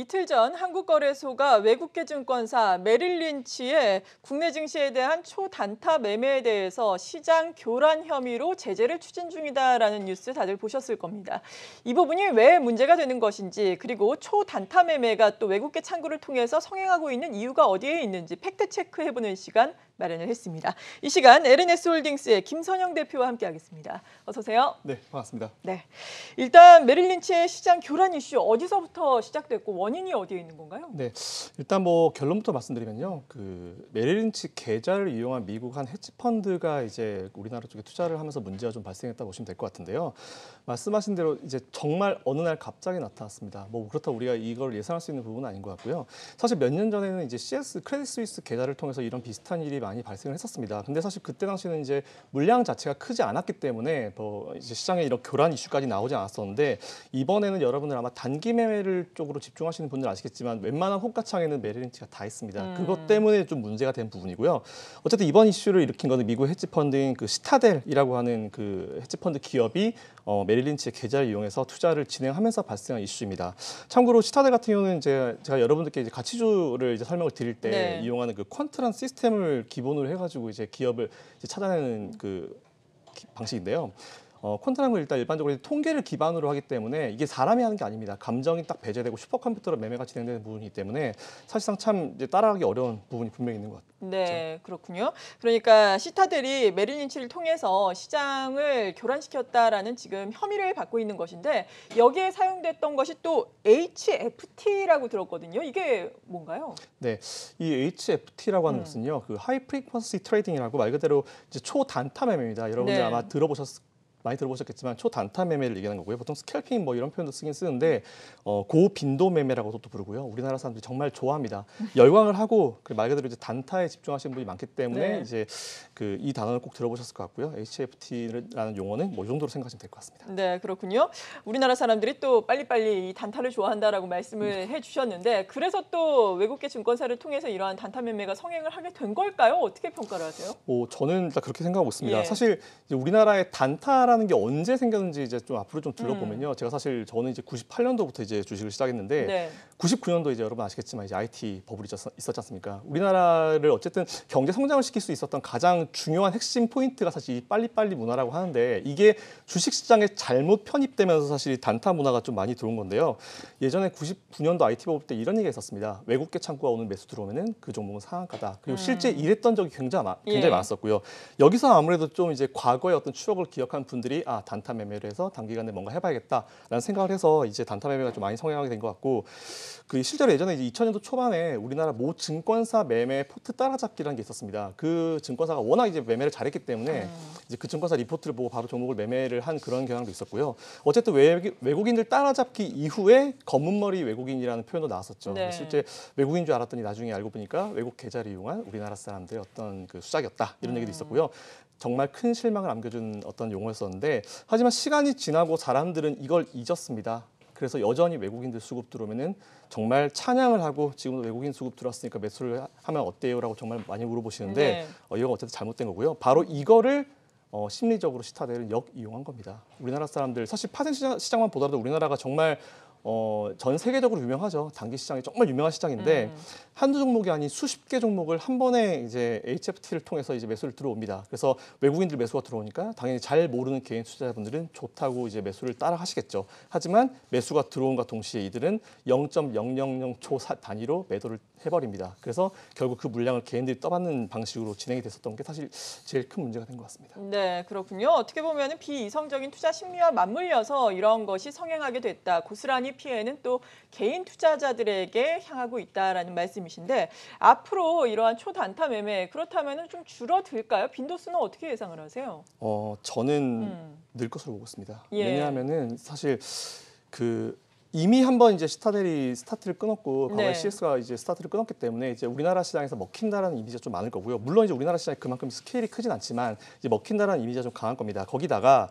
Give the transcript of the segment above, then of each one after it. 이틀 전 한국거래소가 외국계 증권사 메릴린치의 국내 증시에 대한 초단타 매매에 대해서 시장 교란 혐의로 제재를 추진 중이다라는 뉴스 다들 보셨을 겁니다. 이 부분이 왜 문제가 되는 것인지, 그리고 초단타 매매가 또 외국계 창구를 통해서 성행하고 있는 이유가 어디에 있는지 팩트체크해보는 시간 마련을 했습니다. 이 시간 LNS홀딩스의 김선영 대표와 함께하겠습니다. 어서 오세요. 네, 반갑습니다. 네, 일단 메릴린치의 시장 교란 이슈 어디서부터 시작됐고 원인이 어디에 있는 건가요? 네, 일단 뭐 결론부터 말씀드리면요, 그 메릴린치 계좌를 이용한 미국 한 헤지펀드가 이제 우리나라 쪽에 투자를 하면서 문제가 좀 발생했다고 보시면 될 것 같은데요. 말씀하신 대로 이제 정말 어느 날 갑자기 나타났습니다. 뭐 그렇다고 우리가 이걸 예상할 수 있는 부분은 아닌 것 같고요. 사실 몇 년 전에는 이제 CS 크레딧 스위스 계좌를 통해서 이런 비슷한 일이 많이 발생을 했었습니다. 근데 사실 그때 당시는 이제 물량 자체가 크지 않았기 때문에 뭐 이제 시장에 이런 교란 이슈까지 나오지 않았었는데, 이번에는 여러분들 아마 단기 매매를 쪽으로 집중하시는 분들 아시겠지만 웬만한 호가창에는 메릴린치가 다 있습니다. 그것 때문에 좀 문제가 된 부분이고요. 어쨌든 이번 이슈를 일으킨 거는 미국 헤지펀드인 그 시타델이라고 하는 그 헤지펀드 기업이 메릴린치의 계좌를 이용해서 투자를 진행하면서 발생한 이슈입니다. 참고로 시타델 같은 경우는 제가 여러분들께 이제 가치주를 이제 설명을 드릴 때 네. 이용하는 그 퀀트란 시스템을 기본으로 해가지고 이제 기업을 이제 찾아내는 그 방식인데요. 퀀트라는 건 일단 일반적으로 통계를 기반으로 하기 때문에 이게 사람이 하는 게 아닙니다. 감정이 딱 배제되고 슈퍼컴퓨터로 매매가 진행되는 부분이기 때문에 사실상 참 이제 따라하기 어려운 부분이 분명히 있는 것 같아요. 네, 그렇군요. 그러니까 시타델이 메릴린치를 통해서 시장을 교란시켰다라는 지금 혐의를 받고 있는 것인데, 여기에 사용됐던 것이 또 HFT라고 들었거든요. 이게 뭔가요? 네, 이 HFT라고 하는 것은요, 그 하이 프리퀀시 트레이딩이라고 말 그대로 이제 초단타 매매입니다. 여러분들 네. 아마 많이 들어보셨겠지만 초단타 매매를 얘기하는 거고요. 보통 스캘핑 뭐 이런 표현도 쓰긴 쓰는데 고빈도 매매라고도 또 부르고요. 우리나라 사람들이 정말 좋아합니다. 열광을 하고 말 그대로 이제 단타에 집중하시는 분이 많기 때문에 네. 이제 그 이 단어를 꼭 들어보셨을 것 같고요. HFT라는 용어는 뭐 이 정도로 생각하시면 될 것 같습니다. 네, 그렇군요. 우리나라 사람들이 또 빨리빨리 이 단타를 좋아한다라고 말씀을 해주셨는데, 그래서 또 외국계 증권사를 통해서 이러한 단타 매매가 성행을 하게 된 걸까요? 어떻게 평가를 하세요? 저는 일단 그렇게 생각하고 있습니다. 예. 사실 이제 우리나라의 단타라는 게 언제 생겼는지 이제 좀 앞으로 좀 둘러보면요. 제가 사실 저는 이제 98년도부터 이제 주식을 시작했는데 네. 99년도 이제 여러분 아시겠지만 이제 IT 버블이 있었지 않습니까? 우리나라를 어쨌든 경제 성장을 시킬 수 있었던 가장 중요한 핵심 포인트가 사실 이 빨리빨리 문화라고 하는데, 이게 주식 시장에 잘못 편입되면서 사실 단타 문화가 좀 많이 들어온 건데요. 예전에 99년도 IT 버블 때 이런 얘기가 있었습니다. 외국계 창구가 오는 매수 들어오면은 그 종목은 상한가다. 그리고 실제 이랬던 적이 굉장히 많았었고요. 여기서 아무래도 좀 이제 과거의 어떤 추억을 기억한 분들 아, 단타 매매를 해서 단기간에 뭔가 해봐야겠다라는 생각을 해서 이제 단타 매매가 좀 많이 성행하게 된 것 같고, 그 실제로 예전에 이제 2000년도 초반에 우리나라 모 증권사 매매 포트 따라잡기라는 게 있었습니다. 그 증권사가 워낙 이제 매매를 잘했기 때문에 이제 그 증권사 리포트를 보고 바로 종목을 매매를 한 그런 경향도 있었고요. 어쨌든 외국인들 따라잡기 이후에 검은머리 외국인이라는 표현도 나왔었죠. 네. 실제 외국인 줄 알았더니 나중에 알고 보니까 외국 계좌를 이용한 우리나라 사람들의 어떤 그 수작이었다, 이런 얘기도 있었고요. 정말 큰 실망을 남겨준 어떤 용어였었는데, 하지만 시간이 지나고 사람들은 이걸 잊었습니다. 그래서 여전히 외국인들 수급 들어오면은 정말 찬양을 하고, 지금도 외국인 수급 들어왔으니까 매수를 하면 어때요라고 정말 많이 물어보시는데 네. 이건 어쨌든 잘못된 거고요. 바로 이거를 심리적으로 시타델은 역이용한 겁니다. 우리나라 사람들 사실 파생 시장만 보더라도 우리나라가 정말 전 세계적으로 유명하죠. 단기 시장이 정말 유명한 시장인데 한두 종목이 아닌 수십 개 종목을 한 번에 이제 HFT를 통해서 이제 매수를 들어옵니다. 그래서 외국인들 매수가 들어오니까 당연히 잘 모르는 개인 투자자분들은 좋다고 이제 매수를 따라 하시겠죠. 하지만 매수가 들어온과 동시에 이들은 0.000초 단위로 매도를 해버립니다. 그래서 결국 그 물량을 개인들이 떠받는 방식으로 진행이 됐었던 게 사실 제일 큰 문제가 된 것 같습니다. 네, 그렇군요. 어떻게 보면 비이성적인 투자 심리와 맞물려서 이런 것이 성행하게 됐다. 고스란히 피해는 또 개인 투자자들에게 향하고 있다라는 말씀이신데, 앞으로 이러한 초단타 매매 그렇다면은 좀 줄어들까요? 빈도수는 어떻게 예상을 하세요? 저는 늘 것으로 보고 있습니다. 예. 왜냐하면은 사실 그 이미 한번 이제 시타델이 스타트를 끊었고 과거에 네. CS가 이제 스타트를 끊었기 때문에 이제 우리나라 시장에서 먹힌다라는 이미지가 좀 많을 거고요. 물론 이제 우리나라 시장이 그만큼 스케일이 크진 않지만 이제 먹힌다라는 이미지가 좀 강한 겁니다. 거기다가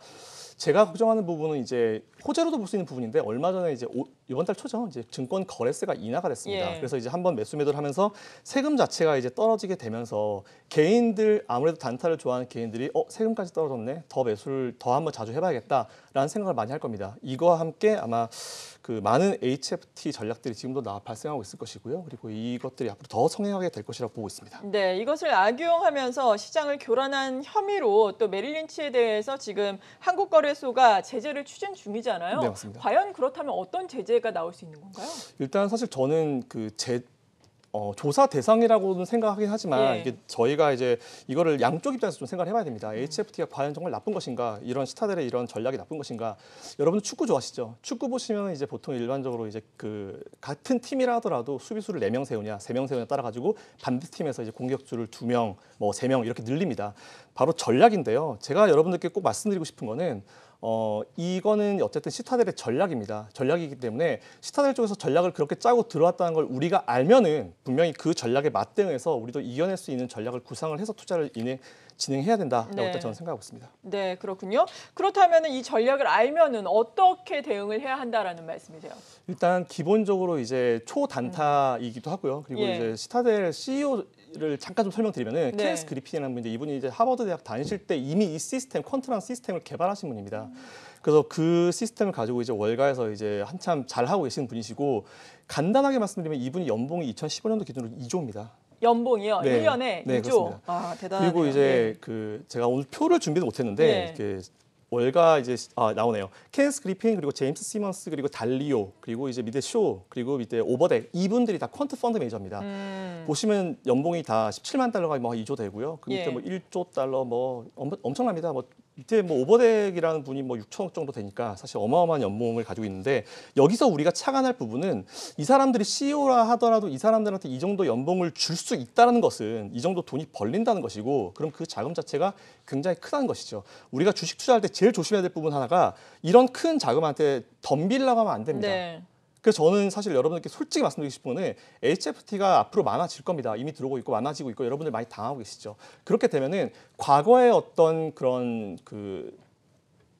제가 걱정하는 부분은 이제 호재로도 볼 수 있는 부분인데 얼마 전에 이제 이번 달 초죠. 이제 증권 거래세가 인하가 됐습니다. 예. 그래서 이제 한번 매수 매도를 하면서 세금 자체가 이제 떨어지게 되면서 개인들 아무래도 단타를 좋아하는 개인들이 세금까지 떨어졌네. 더 매수를 더 한번 자주 해봐야겠다라는 생각을 많이 할 겁니다. 이거와 함께 아마 그 많은 HFT 전략들이 지금도 발생하고 있을 것이고요. 그리고 이것들이 앞으로 더 성행하게 될 것이라고 보고 있습니다. 네, 이것을 악용하면서 시장을 교란한 혐의로 또 메릴린치에 대해서 지금 한국거래소가 제재를 추진 중이잖아요. 네, 맞습니다. 과연 그렇다면 어떤 제재가 나올 수 있는 건가요? 일단 사실 저는 그 조사 대상이라고는 생각하긴 하지만 예. 이게 저희가 이제 이거를 양쪽 입장에서 좀 생각을 해봐야 됩니다. HFT가 과연 정말 나쁜 것인가? 이런 시타델의 이런 전략이 나쁜 것인가? 여러분 축구 좋아하시죠? 축구 보시면 이제 보통 일반적으로 이제 그 같은 팀이라 하더라도 수비수를 4명 세우냐, 3명 세우냐 따라가지고 반대팀에서 이제 공격수를 2명, 뭐 3명 이렇게 늘립니다. 바로 전략인데요. 제가 여러분들께 꼭 말씀드리고 싶은 거는 이거는 어쨌든 시타델의 전략입니다. 전략이기 때문에 시타델 쪽에서 전략을 그렇게 짜고 들어왔다는 걸 우리가 알면은 분명히 그 전략에 맞대응해서 우리도 이겨낼 수 있는 전략을 구상을 해서 투자를 진행해야 된다라고 네. 저는 생각하고 있습니다. 네, 그렇군요. 그렇다면은 이 전략을 알면은 어떻게 대응을 해야 한다라는 말씀이세요? 일단 기본적으로 이제 초단타이기도 하고요. 그리고 예. 이제 시타델 CEO를 잠깐 좀 설명드리면은 네. 케스 그리핀이라는 분인데 이분이 이제 하버드 대학 다니실 때 이미 이 시스템, 퀀트라는 시스템을 개발하신 분입니다. 그래서 그 시스템을 가지고 이제 월가에서 이제 한참 잘하고 계시는 분이시고 간단하게 말씀드리면 이분이 연봉이 2015년도 기준으로 2조입니다. 연봉이요? 네. 1년에 2조? 그렇습니다. 아, 대단하네요. 그리고 이제 네. 그 제가 오늘 표를 준비도 못했는데 네. 이렇게 월가 이제 나오네요. 케스 그리핀 그리고 제임스 시먼스 그리고 달리오 그리고 이제 밑에 쇼 그리고 밑에 오버덱 이분들이 다 퀀트 펀드 매니저입니다. 보시면 연봉이 다 17만 달러가 뭐 2조 되고요. 그 밑에 예. 뭐 1조 달러 뭐 엄청납니다. 뭐 밑에 뭐 오버덱이라는 분이 뭐 6천억 정도 되니까 사실 어마어마한 연봉을 가지고 있는데 여기서 우리가 착안할 부분은 이 사람들이 CEO라 하더라도 이 사람들한테 이 정도 연봉을 줄 수 있다는 것은 이 정도 돈이 벌린다는 것이고 그럼 그 자금 자체가 굉장히 크다는 것이죠. 우리가 주식 투자할 때 제일 조심해야 될 부분 하나가 이런 큰 자금한테 덤빌라고 하면 안 됩니다. 네. 그래서 저는 사실 여러분들께 솔직히 말씀드리고 싶은 거는 HFT가 앞으로 많아질 겁니다. 이미 들어오고 있고 많아지고 있고 여러분들 많이 당하고 계시죠. 그렇게 되면은 과거의 어떤 그런 그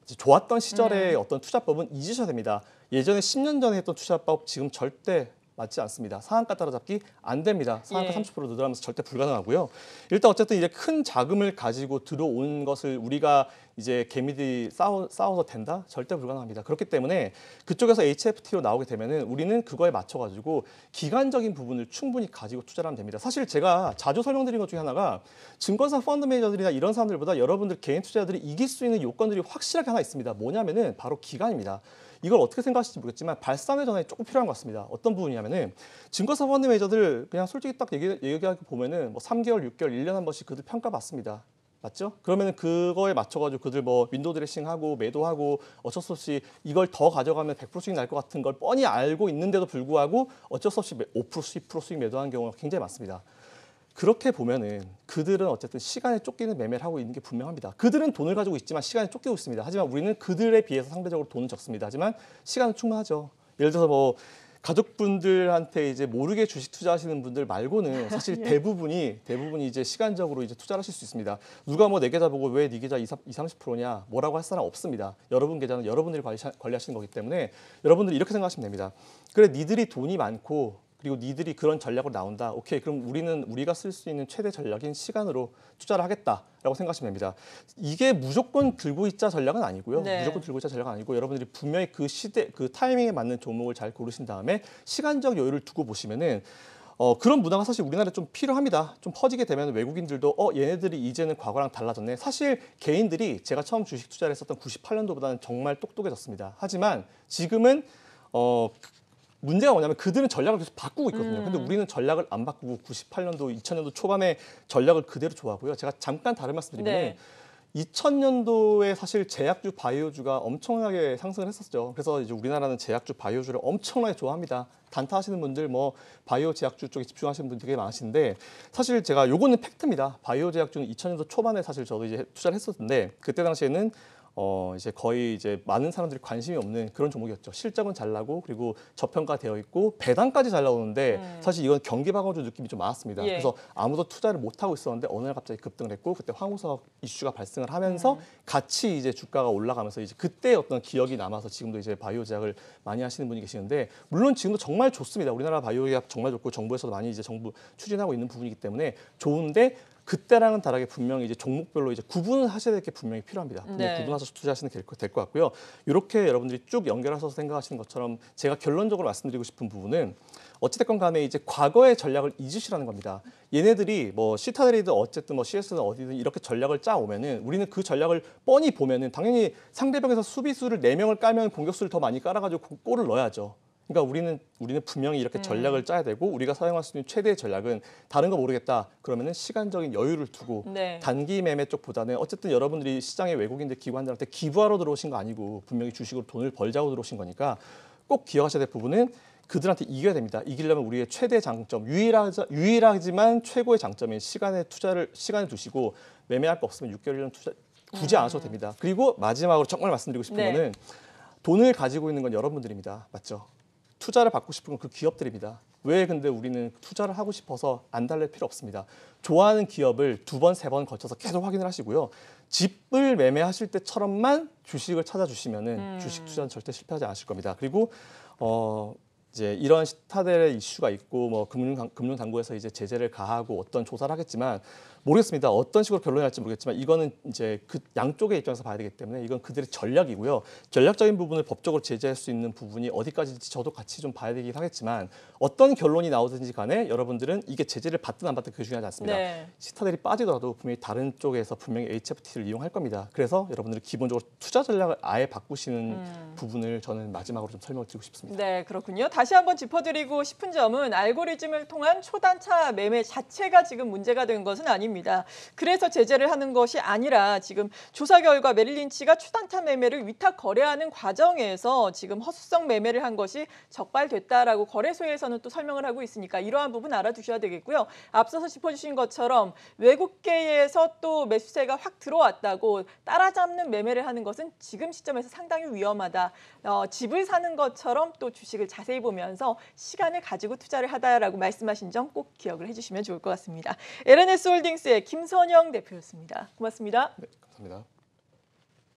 좋았던 시절의 어떤 투자법은 잊으셔야 됩니다. 예전에 10년 전에 했던 투자법 지금 절대 맞지 않습니다. 상한가 따라잡기 안 됩니다. 상한가 예. 30% 늘어나면서 절대 불가능하고요. 일단 어쨌든 이제 큰 자금을 가지고 들어온 것을 우리가 이제 개미들이 싸워서 된다? 절대 불가능합니다. 그렇기 때문에 그쪽에서 HFT로 나오게 되면은 우리는 그거에 맞춰가지고 기간적인 부분을 충분히 가지고 투자를 하면 됩니다. 사실 제가 자주 설명드린 것 중에 하나가 증권사 펀드 매니저들이나 이런 사람들보다 여러분들 개인 투자자들이 이길 수 있는 요건들이 확실하게 하나 있습니다. 뭐냐면은 바로 기간입니다. 이걸 어떻게 생각하실지 모르겠지만 발상의 전환이 조금 필요한 것 같습니다. 어떤 부분이냐면은 증권사 펀드 매니저들 그냥 솔직히 딱 얘기하고 보면은 뭐 3개월, 6개월, 1년 한 번씩 그들 평가받습니다. 맞죠? 그러면은 그거에 맞춰가지고 그들 뭐 윈도우 드레싱하고 매도하고 어쩔 수 없이 이걸 더 가져가면 100% 수익 날 것 같은 걸 뻔히 알고 있는데도 불구하고 어쩔 수 없이 5%, 10% 수익 매도하는 경우가 굉장히 많습니다. 그렇게 보면은 그들은 어쨌든 시간에 쫓기는 매매를 하고 있는 게 분명합니다. 그들은 돈을 가지고 있지만 시간에 쫓기고 있습니다. 하지만 우리는 그들에 비해서 상대적으로 돈은 적습니다. 하지만 시간은 충분하죠. 예를 들어서 뭐 가족분들한테 이제 모르게 주식 투자하시는 분들 말고는 사실 대부분이 이제 시간적으로 이제 투자를 하실 수 있습니다. 누가 뭐 내 계좌 보고 왜 네 계좌 20, 30%냐 뭐라고 할 사람 없습니다. 여러분 계좌는 여러분들이 관리하시는 거기 때문에 여러분들이 이렇게 생각하시면 됩니다. 그래 니들이 돈이 많고 그리고 니들이 그런 전략으로 나온다. 오케이, 그럼 우리는 우리가 쓸 수 있는 최대 전략인 시간으로 투자를 하겠다라고 생각하시면 됩니다. 이게 무조건 들고 있자 전략은 아니고요. 네. 무조건 들고 있자 전략은 아니고 여러분들이 분명히 그 시대, 그 타이밍에 맞는 종목을 잘 고르신 다음에 시간적 여유를 두고 보시면은 그런 문화가 사실 우리나라에 좀 필요합니다. 좀 퍼지게 되면 외국인들도 얘네들이 이제는 과거랑 달라졌네. 사실 개인들이 제가 처음 주식 투자를 했었던 98년도보다는 정말 똑똑해졌습니다. 하지만 지금은 문제가 뭐냐면 그들은 전략을 계속 바꾸고 있거든요. 근데 우리는 전략을 안 바꾸고 98년도, 2000년도 초반에 전략을 그대로 좋아하고요. 제가 잠깐 다른 말씀드리면 네. 2000년도에 사실 제약주, 바이오주가 엄청나게 상승을 했었죠. 그래서 이제 우리나라는 제약주, 바이오주를 엄청나게 좋아합니다. 단타 하시는 분들, 뭐 바이오 제약주 쪽에 집중하시는 분들 되게 많으신데 사실 제가 요거는 팩트입니다. 바이오 제약주는 2000년도 초반에 사실 저도 이제 투자를 했었는데 그때 당시에는 이제 거의 이제 많은 사람들이 관심이 없는 그런 종목이었죠. 실적은 잘 나고 그리고 저평가되어 있고 배당까지 잘 나오는데 사실 이건 경기 방어주 느낌이 좀 많았습니다. 예. 그래서 아무도 투자를 못 하고 있었는데 어느 날 갑자기 급등을 했고 그때 황우석 이슈가 발생을 하면서 같이 이제 주가가 올라가면서 이제 그때 어떤 기억이 남아서 지금도 이제 바이오 제약을 많이 하시는 분이 계시는데 물론 지금도 정말 좋습니다. 우리나라 바이오 제약 정말 좋고 정부에서도 많이 이제 정부 추진하고 있는 부분이기 때문에 좋은데. 그때랑은 다르게 분명히 이제 종목별로 이제 구분을 하셔야 될 게 분명히 필요합니다. 네. 구분하셔서 투자하시는 게 될 것 같고요. 이렇게 여러분들이 쭉 연결하셔서 생각하시는 것처럼 제가 결론적으로 말씀드리고 싶은 부분은 어찌됐건 간에 이제 과거의 전략을 잊으시라는 겁니다. 얘네들이 뭐 시타델이든 어쨌든 뭐 CS든 어디든 이렇게 전략을 짜오면은 우리는 그 전략을 뻔히 보면은 당연히 상대방에서 수비수를 4명을 까면 공격수를 더 많이 깔아가지고 골을 넣어야죠. 그러니까 우리는 분명히 이렇게 전략을 짜야 되고 우리가 사용할 수 있는 최대의 전략은 다른 거 모르겠다. 그러면은 시간적인 여유를 두고 단기 매매 쪽보다는 어쨌든 여러분들이 시장에 외국인들 기관들한테 기부하러 들어오신 거 아니고 분명히 주식으로 돈을 벌자고 들어오신 거니까 꼭 기억하셔야 될 부분은 그들한테 이겨야 됩니다. 이기려면 우리의 최대 장점, 유일하지만 최고의 장점인 시간을 두시고 매매할 거 없으면 6개월이라는 투자 굳이 안 하셔도 됩니다. 그리고 마지막으로 정말 말씀드리고 싶은 거는 돈을 가지고 있는 건 여러분들입니다. 맞죠? 투자를 받고 싶은 건 그 기업들입니다. 왜 근데 우리는 투자를 하고 싶어서 안 달랠 필요 없습니다. 좋아하는 기업을 2번, 3번 거쳐서 계속 확인을 하시고요. 집을 매매하실 때처럼만 주식을 찾아주시면은 주식 투자는 절대 실패하지 않으실 겁니다. 그리고 이제 이런 시타델의 이슈가 있고 뭐 금융당국에서 이제 제재를 가하고 어떤 조사를 하겠지만 모르겠습니다. 어떤 식으로 결론이 날지 모르겠지만 이거는 이제 그 양쪽의 입장에서 봐야 되기 때문에 이건 그들의 전략이고요. 전략적인 부분을 법적으로 제재할 수 있는 부분이 어디까지인지 저도 같이 좀 봐야 되긴 하겠지만 어떤 결론이 나오든지 간에 여러분들은 이게 제재를 받든 안 받든 그게 중요하지 않습니다. 네. 시타델이 빠지더라도 분명히 다른 쪽에서 분명히 HFT를 이용할 겁니다. 그래서 여러분들이 기본적으로 투자 전략을 아예 바꾸시는 부분을 저는 마지막으로 좀 설명을 드리고 싶습니다. 네, 그렇군요. 다시 한번 짚어드리고 싶은 점은 알고리즘을 통한 초단차 매매 자체가 지금 문제가 된 것은 아닙니다. 그래서 제재를 하는 것이 아니라 지금 조사 결과 메릴린치가 초단타 매매를 위탁 거래하는 과정에서 지금 허수성 매매를 한 것이 적발됐다라고 거래소에서는 또 설명을 하고 있으니까 이러한 부분 알아두셔야 되겠고요. 앞서서 짚어주신 것처럼 외국계에서 또 매수세가 확 들어왔다고 따라잡는 매매를 하는 것은 지금 시점에서 상당히 위험하다. 집을 사는 것처럼 또 주식을 자세히 보면서 시간을 가지고 투자를 하다라고 말씀하신 점 꼭 기억을 해주시면 좋을 것 같습니다. LNS 홀딩스 김선영 대표였습니다. 고맙습니다. 네, 감사합니다.